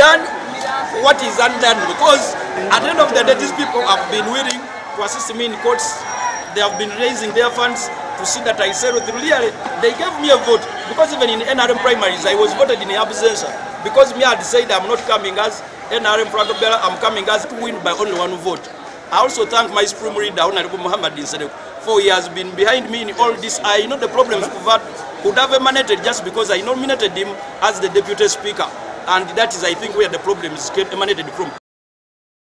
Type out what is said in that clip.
done what is undone, because at the end of the day, these people have been willing to assist me in courts. They have been raising their funds to see that I settle through. They gave me a vote, because even in NRM primaries, I was voted in absentia, because me had said I'm not coming as NRM Pragabella, I'm coming as to win by only one vote. I also thank my Supreme Leader, Honorable Muhammadin, for he has been behind me in all this. I know the problems could have emanated just because I nominated him as the Deputy Speaker. And that is, I think, where the problem is emanated from.